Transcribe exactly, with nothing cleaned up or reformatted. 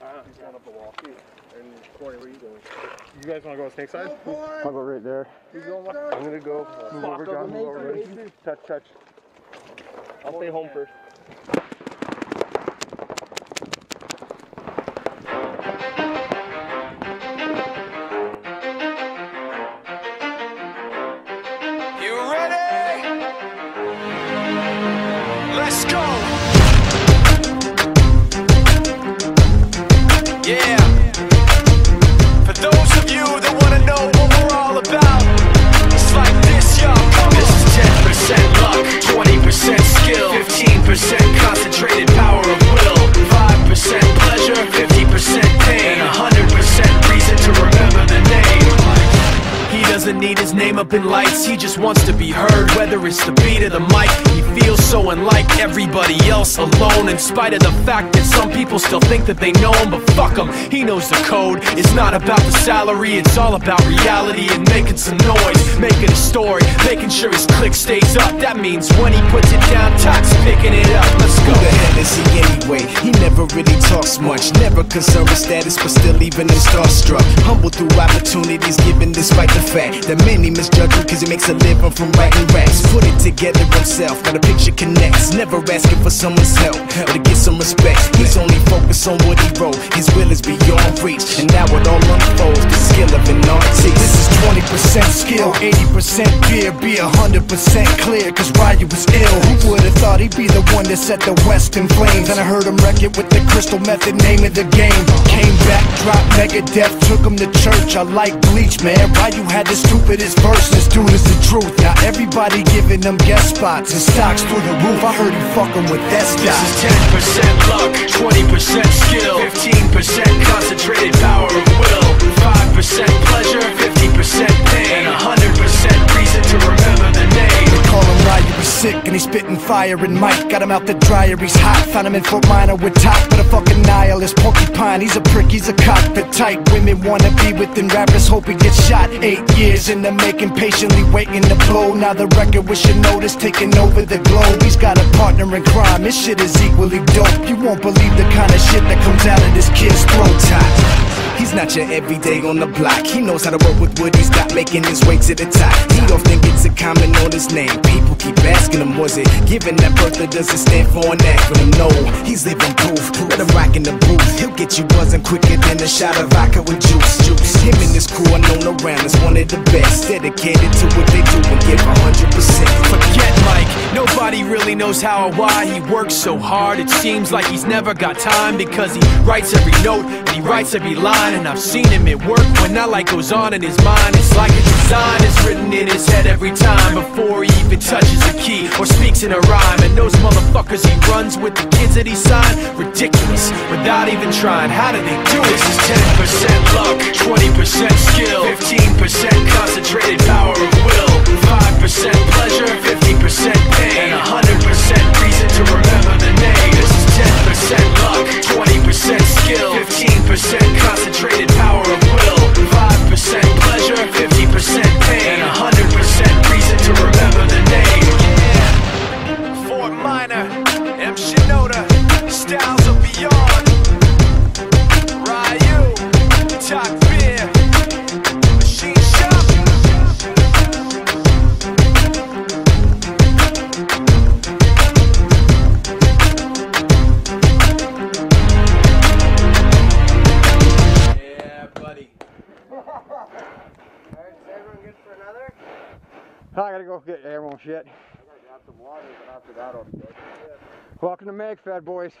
Uh, he's going up the wall. And Corey, where are you going? You guys want to go on Snake Side? No, I'll go right there. He's going left. I'm going to go uh, move over, John. Move over. Right. Touch, touch. I'll stay home first. Up in lights, he just wants to be heard, whether it's the beat of the mic. He feels so unlike everybody else, alone, in spite of the fact that some people still think that they know him. But fuck him, he knows the code. It's not about the salary, it's all about reality and making some noise, making a story, making sure his click stays up. That means when he puts it down, Tox picking it up. Let's go. Who the hell is he anyway? He never really talks much, never concerned with status, but still even in starstruck, humble through opportunities given despite the fact that many misjudging, cause he makes a living from writing raps. Put it together himself, got a picture connects. Never asking for someone's help, but to get some respect. He's only focused on what he wrote. His will is beyond reach, and now it all unfolds, the skill of an artist. This is twenty percent skill, eighty percent fear. Be one hundred percent clear, cause Ryu was ill. Who would've thought he'd be the one that set the West in flames? And I heard him wreck it with the Crystal Method, name of the game. Came back, dropped Megadeth, took him to church. I like Bleach, man. Ryu had the stupidest verse. This dude is the truth. Now everybody giving them guest spots and stocks through the roof. I heard he fucking with that stock. This is ten percent luck, twenty percent skill, fifteen percent concentrated power of will, five percent pleasure, fifty percent pain, and one hundred percent reason to remember the name. They call him Ryu, he's sick and he's spitting fire and Mike. Got him out the dryer, he's hot. Found him in Fort Minor with top, but a fucking nihilist porcupine. He's a prick, he's a cockpit type. Women wanna be within rappers, hope he gets shot. Eight years in the making, patiently waiting to blow. Now the record with your notice taking over the globe. He's got a partner in crime, his shit is equally dope. You won't believe the kind of shit that comes out of this kid's throat top. He's not your everyday on the block. He knows how to work with what he's got, making his way to the top. He don't think it's a comment on his name. People keep asking him, was it given that Bertha doesn't stand for an acronym? No, he's living proof. Let him rock in the booth. He'll get you buzzing quicker than a shot of vodka with juice. Juice. Him and his crew are known around as one of the best. Dedicated to what they do and give one hundred percent. Forget Mike. Nobody really knows how or why he works so hard. It seems like he's never got time, because he writes every note and he writes every line. And I've seen him at work when that light goes on in his mind. It's like a design is written in his head every time, before he even touches a key or speaks in a rhyme. And those motherfuckers he runs with, the kids that he signed, ridiculous, without even trying. How do they do it? This is ten percent luck, twenty percent skill, fifteen percent concentrated power of will, five percent pleasure, fifty percent pain, and one hundred percent reason to remember the name. This is ten percent luck, twenty percent skill, fifteen percent concentrated power of will, five percent pleasure, fifty percent pain, and one hundred percent reason to remember the name. Yeah. Fort Minor, M. Shinoda, Styles of Beyond, Ryu, Top Beer, Machine I gotta go get air on shit. I gotta grab some water, but after that I'll be good. Welcome to MagFed, boys.